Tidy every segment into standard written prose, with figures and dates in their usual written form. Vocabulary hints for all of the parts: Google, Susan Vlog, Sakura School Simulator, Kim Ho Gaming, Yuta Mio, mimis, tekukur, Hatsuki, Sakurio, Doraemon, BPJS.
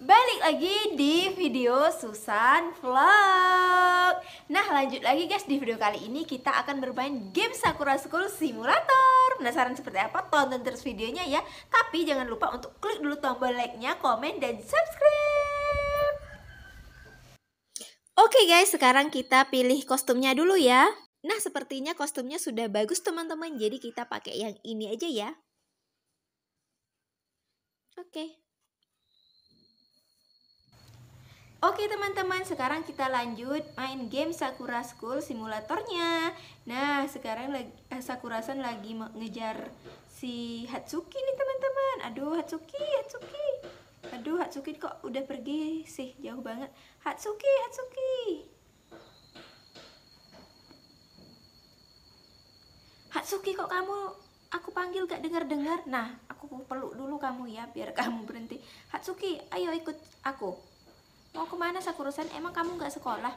Balik lagi di video Susan Vlog. Nah, lanjut lagi guys, di video kali ini kita akan bermain game Sakura School Simulator. Penasaran seperti apa? Tonton terus videonya ya. Tapi jangan lupa untuk klik dulu tombol like-nya, komen, dan subscribe. Oke guys, sekarang kita pilih kostumnya dulu ya. Nah, sepertinya kostumnya sudah bagus teman-teman, jadi kita pakai yang ini aja ya. Oke teman-teman, sekarang kita lanjut main game Sakura School simulatornya. Nah, sekarang Sakura-san lagi ngejar si Hatsuki nih teman-teman. Aduh Hatsuki. Aduh Hatsuki kok udah pergi sih, jauh banget. Hatsuki kok kamu, aku panggil gak dengar-dengar. Nah, aku peluk dulu kamu ya, biar kamu berhenti. Hatsuki, ayo ikut aku. Mau kemana Sakura-san? Emang kamu nggak sekolah?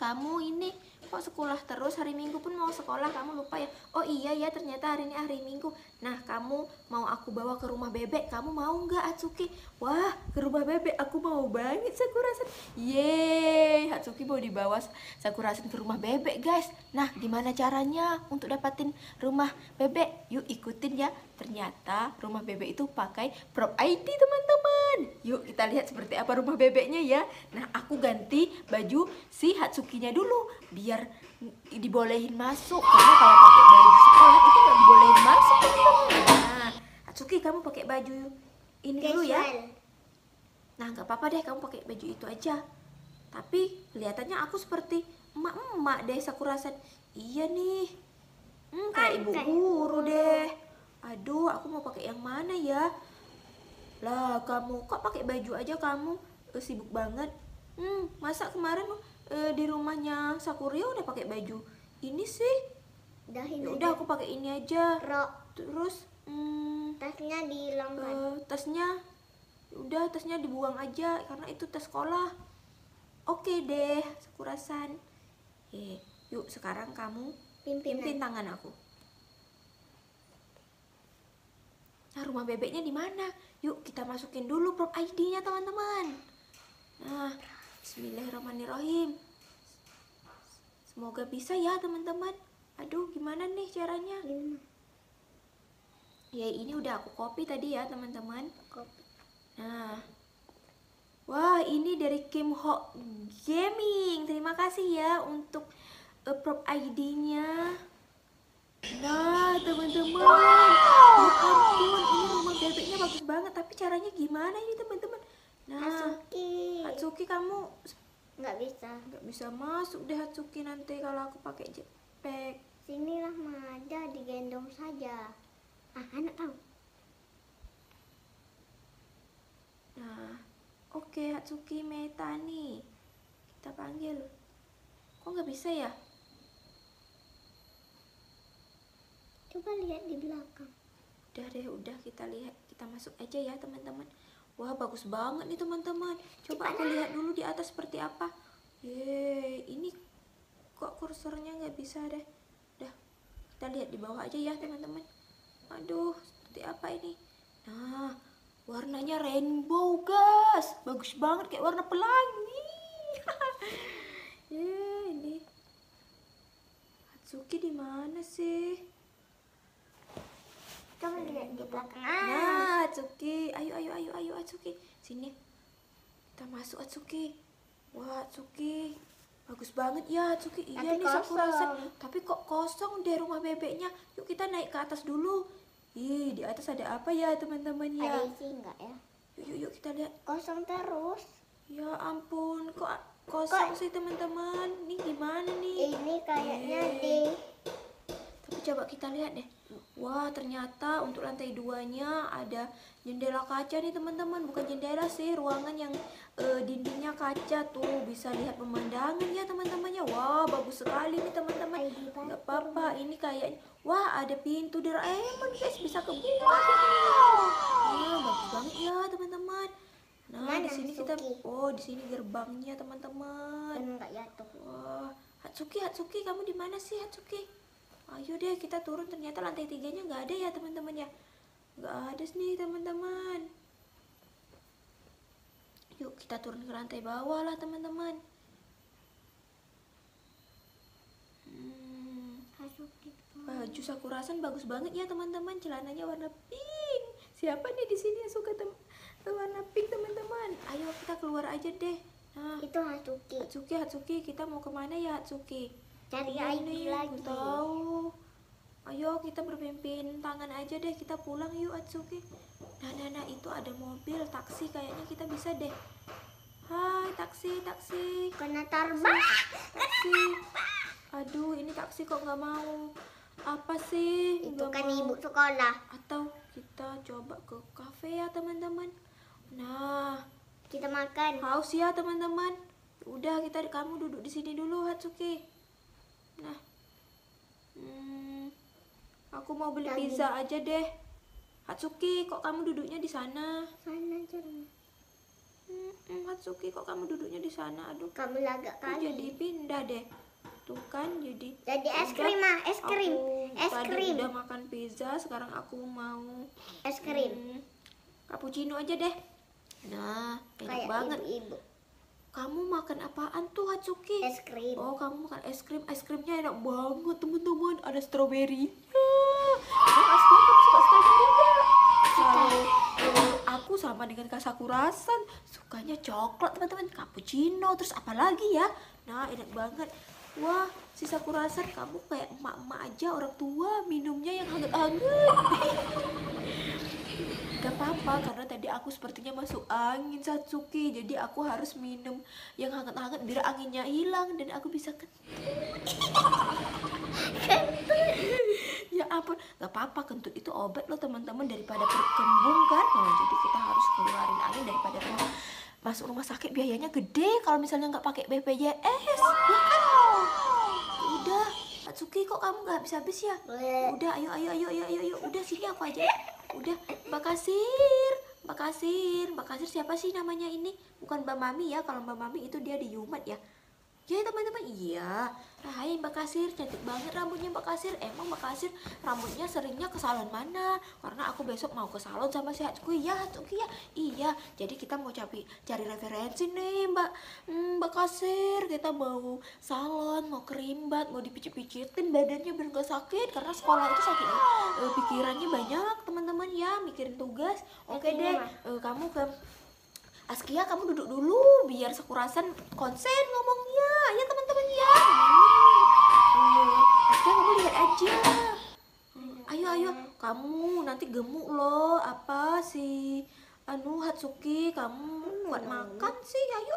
Kamu ini kok sekolah terus, hari Minggu pun mau sekolah, kamu lupa ya? Oh iya ya, ternyata hari ini hari Minggu. Nah, kamu mau aku bawa ke rumah bebek, kamu mau nggak Hatsuki? Wah, ke rumah bebek, aku mau banget Sakura-san. Yeay, Hatsuki mau dibawa Sakura-san ke rumah bebek guys. Nah, gimana caranya untuk dapatin rumah bebek? Yuk ikutin ya. Ternyata rumah bebek itu pakai prop ID teman-teman. Yuk kita lihat seperti apa rumah bebeknya ya. Nah, aku ganti baju si Hatsuki-nya dulu biar dibolehin masuk. Karena kalau pakai baju sekolah itu nggak dibolehin masuk. Nah, Hatsuki, kamu pakai baju ini dulu ya. Nah, nggak apa-apa deh, kamu pakai baju itu aja. Tapi kelihatannya aku seperti emak-emak deh Sakura-san. Iya nih, kayak ibu guru deh. Aduh, aku mau pakai yang mana ya? Lah, kamu kok pakai baju aja, kamu sibuk banget. Masa kemarin di rumahnya Sakura udah pakai baju ini sih. Udah aku pakai ini aja. Terus tasnya dilompat. Tasnya dibuang aja karena itu tas sekolah. Oke deh, Sakura-san. Yuk sekarang kamu pimpin tangan aku. Nah, rumah bebeknya di mana? Yuk kita masukin dulu prop ID-nya teman-teman. Nah, bismillahirrahmanirrahim. Semoga bisa ya teman-teman. Aduh, gimana nih caranya? Ya, ini udah aku copy tadi ya teman-teman. Nah, wah, ini dari Kim Ho Gaming. Terima kasih ya untuk prop ID-nya. Nah, teman-teman, ya ampun, ini rumah bebeknya bagus banget. Tapi caranya gimana ini, teman-teman? Nah, Hatsuki, kamu nggak bisa masuk deh Hatsuki nanti kalau aku pakai jetpack. Sinilah Mada, digendong saja. Anak kamu. Nah, oke Hatsuki Metani, kita panggil. Kok nggak bisa ya? Coba lihat di belakang. Udah deh, udah kita lihat, kita masuk aja ya teman-teman. Wah, bagus banget nih teman-teman. Coba aku lihat dulu di atas seperti apa. Yeay, ini kok kursornya nggak bisa deh. Udah, kita lihat di bawah aja ya teman-teman. Aduh, seperti apa ini? Nah, warnanya rainbow guys, bagus banget kayak warna pelangi. Ini Hatsuki di mana sih? Kamu lihat di belakang. Nah, Hatsuki, ayo Hatsuki. Sini. Kita masuk Hatsuki. Wah, Hatsuki. Bagus banget ya Hatsuki. Iya nih Sakura-san. Tapi kok kosong deh rumah bebeknya. Yuk kita naik ke atas dulu. Ih, di atas ada apa ya, teman-teman ya? Ada isi enggak ya? Yuk kita lihat. Kosong terus. Ya ampun, kok kosong sih, teman-teman? Ini gimana nih? Ini kayaknya coba kita lihat deh. Wah, ternyata untuk lantai 2-nya ada jendela kaca nih teman-teman. Bukan jendela sih, ruangan yang dindingnya kaca tuh. Bisa lihat pemandangan ya teman-temannya. Wah, bagus sekali nih teman-teman. Gak apa-apa, ini kayaknya. Wah, ada pintu Doraemon guys, bisa kebuka. Wah, bagus banget ya teman-teman. Nah, di sini kita, di sini gerbangnya teman-teman. Wah, Hatsuki, kamu di mana sih Hatsuki? Ayo deh kita turun, ternyata lantai 3-nya nggak ada ya teman-teman ya. Nggak ada nih teman-teman. Kita turun ke lantai bawah lah teman-teman. Baju Sakura-san bagus banget ya teman-teman, celananya warna pink. Siapa nih di sini yang suka warna pink teman-teman? Ayo kita keluar aja deh. Nah, itu Hatsuki. Hatsuki, Hatsuki, kita mau kemana ya Hatsuki? Cari ini lagi. Tahu. Ayo kita berpimpin tangan aja deh, kita pulang yuk Hatsuki. Nah itu ada mobil taksi, kayaknya kita bisa deh. Hai taksi, taksi. Kena terbang. Taksi. Aduh ini taksi kok nggak mau. Apa sih? Itu kan ibu sekolah. Atau kita coba ke kafe ya teman-teman. Nah kita makan. Haus ya teman-teman. Udah kita kamu duduk di sini dulu Hatsuki. Nah. Aku mau beli pizza aja deh. Hatsuki, kok kamu duduknya di sana? Sana cermin. Hatsuki, kok kamu duduknya di sana? Aduh, kamu lagak kali. Jadi pindah deh. Tuh kan jadi. Jadi es krim, mah, es krim. Es krim. Udah makan pizza, sekarang aku mau es krim. Cappuccino aja deh. Nah, enak banget. Ibu. Kamu makan apaan tuh Hatsuki? Es krim. Oh, kamu makan es krim. Es krimnya enak banget, teman-teman. Ada stroberi. Aku sama dengan Kak Sakura-san sukanya coklat teman-teman, cappuccino, terus apa lagi ya? Nah enak banget. Wah si Sakura-san kamu kayak emak-emak aja orang tua, minumnya yang hangat-hangat. Gak apa-apa karena tadi aku sepertinya masuk angin Satsuki, jadi aku harus minum yang hangat-hangat biar anginnya hilang dan aku bisa kentut. Ya ampun, gak apa-apa, kentut itu obat loh teman-teman, daripada perut kembung kan. Nah, jadi kita harus keluarin angin daripada masuk rumah sakit, biayanya gede kalau misalnya nggak pakai BPJS. Ya kan? Udah Hatsuki, kok kamu nggak habis-habis ya? Udah ayo udah sini aku aja. Udah, Mbak Kasir siapa sih namanya ini? Bukan Mbak Mami ya, kalau Mbak Mami itu dia di Yumat ya. Ya teman-teman, iya. Hai Mbak Kasir, cantik banget rambutnya Mbak Kasir. Emang Mbak Kasir rambutnya seringnya ke salon mana? Karena aku besok mau ke salon sama si Hatsuki ya, Hatsuki ya. Iya, jadi kita mau cari referensi nih Mbak Kasir. Kita mau salon, mau kerimbat, mau dipicit-picitin badannya biar gak sakit. Karena sekolah itu sakit pikirannya banyak teman-teman ya, mikirin tugas. Oke deh, kamu ke Askia, kamu duduk dulu biar Sakura-san konsen ngomongnya ya teman-teman ya. Askia kamu lihat aja. Ayo kamu nanti gemuk loh. Apa sih Hatsuki, kamu buat makan sih. Ayo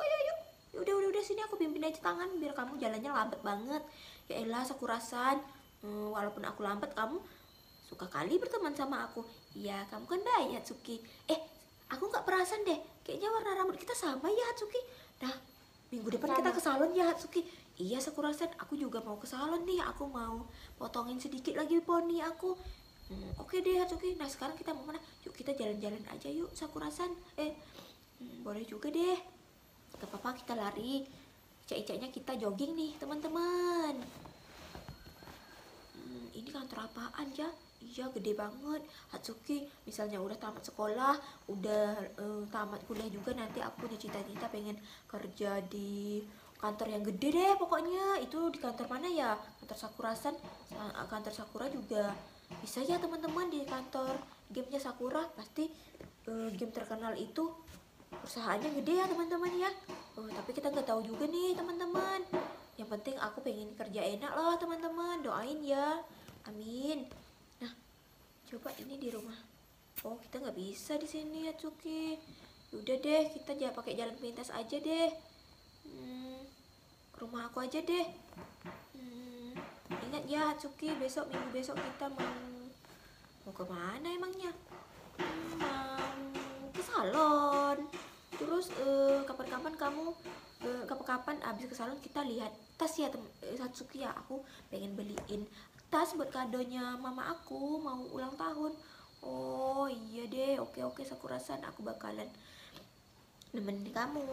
udah sini aku pimpin aja tangan biar kamu jalannya lambat banget. Ya elah Sakura-san, walaupun aku lambat kamu suka kali berteman sama aku. Iya kamu kan baik Hatsuki. Aku nggak perasaan deh, kayaknya warna rambut kita sama ya Hatsuki. Nah, minggu depan sama. Kita ke salon ya Hatsuki. Iya Sakura-san, aku juga mau ke salon nih. Aku mau potongin sedikit lagi poni aku. Oke deh Hatsuki. Nah sekarang kita mau mana? Yuk kita jalan-jalan aja yuk Sakura-san. Boleh juga deh. Gak apa-apa kita lari. Ica-icanya kita jogging nih teman-teman. Ini kantor apaan ya? Iya gede banget Hatsuki, misalnya udah tamat sekolah, udah tamat kuliah juga, nanti aku punya cita-cita pengen kerja di kantor yang gede deh pokoknya. Itu di kantor mana ya? Kantor Sakura-san. Kantor Sakura juga bisa ya teman-teman, di kantor gamenya Sakura. Pasti game terkenal itu perusahaannya gede ya teman-teman ya. Tapi kita nggak tahu juga nih teman-teman. Yang penting aku pengen kerja enak loh teman-teman, doain ya, amin. Coba ini di rumah. Oh, kita nggak bisa di sini Hatsuki. Udah deh, kita jangan pakai jalan pintas aja deh. Ke rumah aku aja deh. Ingat ya Hatsuki, besok minggu besok kita mau kemana emangnya? Mau ke salon. Terus kapan-kapan kamu kapan-kapan abis ke salon kita lihat tas ya Hatsuki ya. Aku pengen beliin tas buat kadonya mama aku mau ulang tahun. Oh iya deh, oke Sakura-san, aku bakalan nemenin kamu.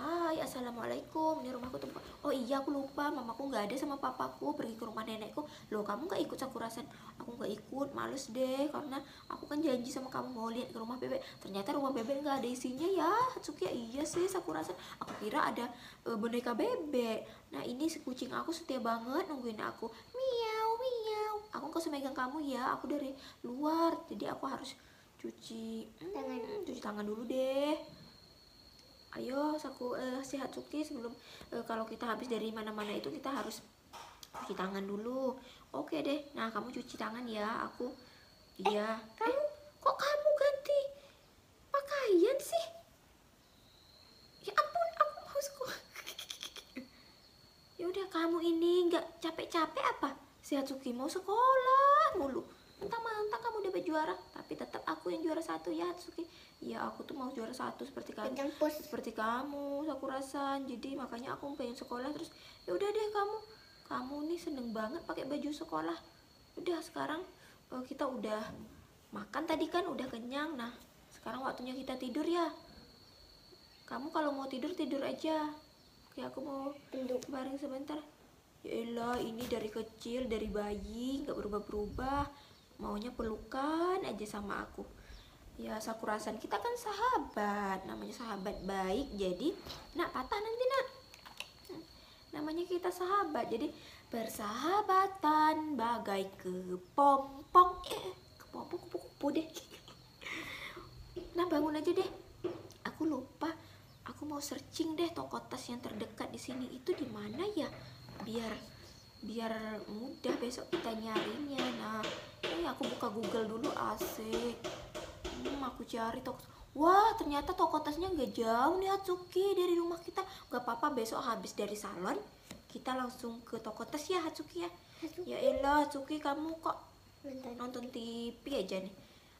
Hai assalamualaikum, ini rumahku tempat. Oh iya aku lupa, mamaku nggak ada sama papaku pergi ke rumah nenekku. Loh kamu nggak ikut Sakura-san? aku nggak ikut, males deh, karena aku kan janji sama kamu mau lihat ke rumah bebek. Ternyata rumah bebek nggak ada isinya ya, Hatsuki. Iya sih, Sakura-san, aku kira ada boneka bebek. Nah ini si kucing aku setia banget nungguin aku. Miau miau, aku nggak semegang kamu ya, aku dari luar, jadi aku harus cuci tangan, cuci tangan dulu deh. Ayo si Hatsuki, sebelum kalau kita habis dari mana-mana itu kita harus cuci tangan dulu. Oke deh. Nah, kamu cuci tangan ya. Aku iya. Kok kamu ganti pakaian sih? Ya ampun, aku mau sekolah. Ya udah, kamu ini nggak capek-capek apa? Si Hatsuki mau sekolah mulu. Mentang-mentang kamu udah berjuara, tapi tetap aku yang juara satu ya, Hatsuki. Ya aku tuh mau juara satu seperti kamu, Sakura-san. Jadi makanya aku pengen sekolah terus. Ya udah deh, kamu nih seneng banget pakai baju sekolah. Udah sekarang kita udah makan tadi kan, udah kenyang. Nah sekarang waktunya kita tidur ya. Kamu kalau mau tidur tidur aja. Oke, aku mau duduk bareng sebentar. Yaelah, ini dari kecil, dari bayi nggak berubah-berubah, maunya pelukan aja sama aku. Ya Sakura-san, kita kan sahabat, namanya sahabat baik. Jadi nak patah nanti nak, namanya kita sahabat. Jadi bersahabatan bagai kepompong, kepompong kupu-kupu deh. Nah bangun aja deh, aku lupa, aku mau searching deh toko tas yang terdekat di sini itu di mana ya, biar mudah besok kita nyarinya. Nah aku buka Google dulu, asik. Aku cari toko. Wah, ternyata toko tasnya nggak jauh nih, Hatsuki, dari rumah kita. Gak apa-apa, besok habis dari salon kita langsung ke toko tas ya, Hatsuki ya. Ya elah, Hatsuki, kamu kok nonton TV aja nih.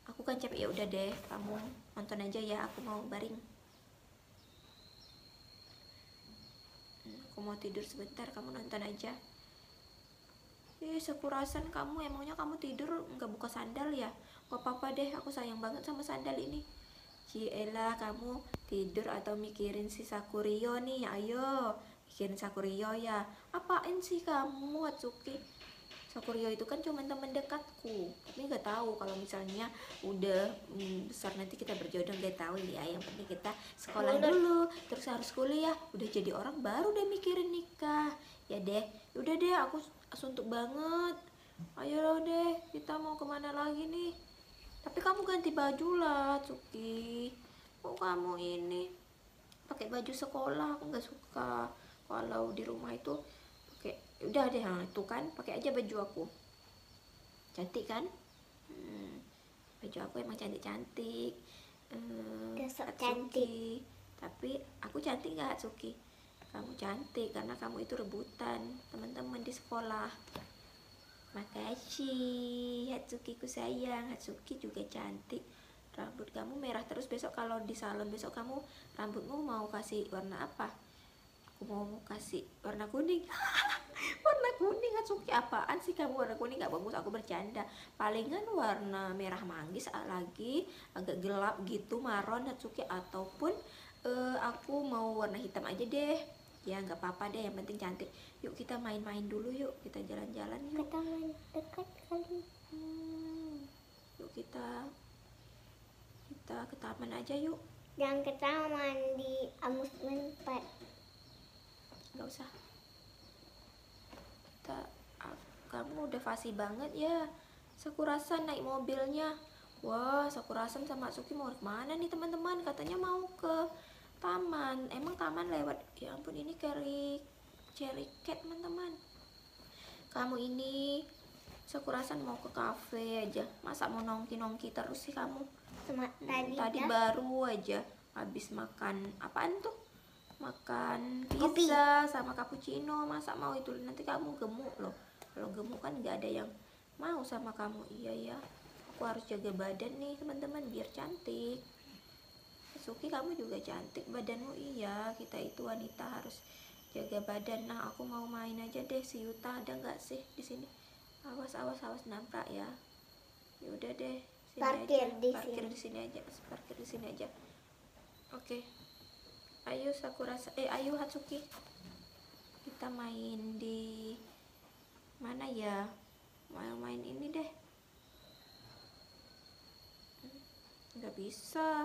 Aku kan capek, ya udah deh, kamu nonton aja ya, aku mau baring. Aku mau tidur sebentar, kamu nonton aja. Sakura-san, kamu emangnya kamu tidur nggak buka sandal ya? Gak apa-apa deh, aku sayang banget sama sandal ini. Ciela, kamu tidur atau mikirin si Sakurio nih? Ayo, mikirin Sakurio ya. Apaan sih kamu, Hatsuki? Sakurio itu kan cuma teman dekatku. Tapi nggak tahu kalau misalnya udah besar nanti kita berjodoh, nggak tahu ya. Yang penting kita sekolah dulu, terus harus kuliah. Udah jadi orang baru udah mikirin nikah. Ya deh, udah deh, aku suntuk banget. Ayo deh, kita mau kemana lagi nih? Tapi kamu ganti baju lah, Cuki. Kok kamu ini pakai baju sekolah? Aku nggak suka kalau di rumah itu pakai. Udah deh, itu kan pakai aja baju aku. Cantik kan? Baju aku emang cantik-cantik. Cantik. Tapi aku cantik nggak, Cuki? Kamu cantik karena kamu itu rebutan teman-teman di sekolah. Makasih, Hatsuki ku sayang. Hatsuki juga cantik. Rambut kamu merah terus, besok kalau di salon besok kamu rambutmu mau kasih warna apa? Aku mau kasih warna kuning. Warna kuning, Hatsuki, apaan sih kamu warna kuning? Gak bagus, aku bercanda. Palingan warna merah manggis lagi, agak gelap gitu, maron, Hatsuki, ataupun aku mau warna hitam aja deh. Ya nggak apa-apa deh, yang penting cantik. Yuk kita main-main dulu, yuk kita jalan-jalan yuk. Kita main dekat kali. Yuk kita ke taman aja yuk. Jangan ke taman, di amusement park. Nggak usah. Kamu udah fasih banget ya, Sakura-san, naik mobilnya. Wah, Sakura-san sama Hatsuki mau kemana nih teman-teman? Katanya mau ke taman. Emang taman lewat? Ya ampun, ini cherry cat teman-teman. Kamu ini Sakura-san mau ke kafe aja, masa mau nongki-nongki terus sih kamu? Tadi baru aja habis makan apaan tuh? Makan pizza sama cappuccino. Masa mau itu? Nanti kamu gemuk loh. Kalau gemuk kan nggak ada yang mau sama kamu. Iya ya, aku harus jaga badan nih teman-teman biar cantik. Suki, kamu juga cantik badanmu. Iya, kita itu wanita harus jaga badan. Nah, aku mau main aja deh. Si Yuta ada nggak sih di sini? Awas, awas, awas, nabrak ya. Yaudah deh, parkir di sini aja. Oke, ayo ayo Hatsuki, kita main di mana ya? Main-main ini deh. Nggak bisa.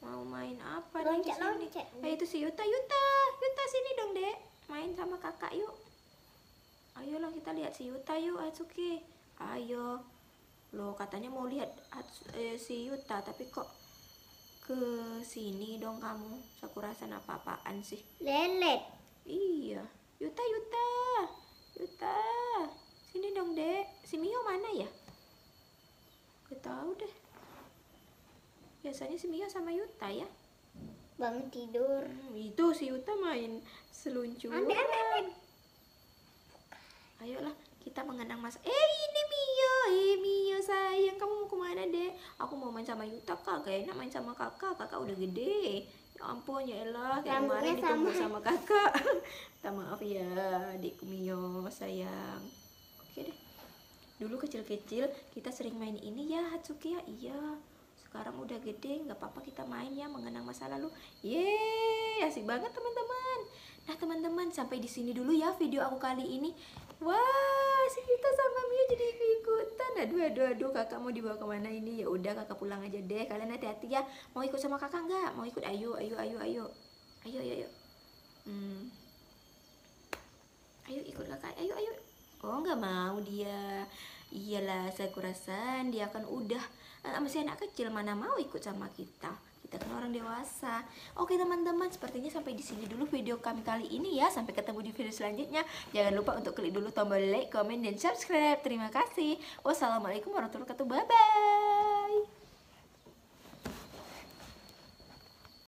Mau main apa nih? Nah, itu si Yuta. Yuta sini dong, Dek. Main sama kakak yuk. Ayolah kita lihat si Yuta yuk, Atsuki. Ayo. Loh, katanya mau lihat si Yuta, tapi kok ke sini dong kamu? Sakura-san apa-apaan sih? Lelet. Iya. Yuta. Sini dong, Dek. Si Mio mana ya? Gak tahu deh. Biasanya si Mio sama Yuta ya? Bangun tidur. Itu si Yuta main seluncuran. Ambil. Ayolah kita mengenang masa. Ini Mio. Mio sayang, kamu mau kemana, Dek? Aku mau main sama Yuta, Kak. Gak enak main sama kakak. Kakak udah gede. Ya ampun, ya elah. Kayak kemarin ditunggu sama kakak. Minta maaf ya, Dek Mio sayang. Oke deh. Dulu kecil-kecil kita sering main ini ya, Hatsuki ya. Iya. Sekarang udah gede, nggak apa-apa kita main ya, mengenang masa lalu. Yeay, asik banget teman-teman. Nah teman-teman, sampai di sini dulu ya video aku kali ini. Wah, si Yuta sama Mio jadi ikutan. Aduh, kakak mau dibawa kemana ini? Ya udah kakak pulang aja deh. Kalian hati-hati ya. Mau ikut sama kakak nggak? Mau ikut? Ayo. Ayo ikut kakak. Ayo. Oh nggak mau dia. Iyalah Sakura-san, dia kan udah masih anak kecil, mana mau ikut sama kita. Kita kan orang dewasa. Oke teman-teman, sepertinya sampai di sini dulu video kami kali ini ya. Sampai ketemu di video selanjutnya. Jangan lupa untuk klik dulu tombol like, comment, dan subscribe. Terima kasih. Wassalamualaikum warahmatullahi wabarakatuh. Bye-bye.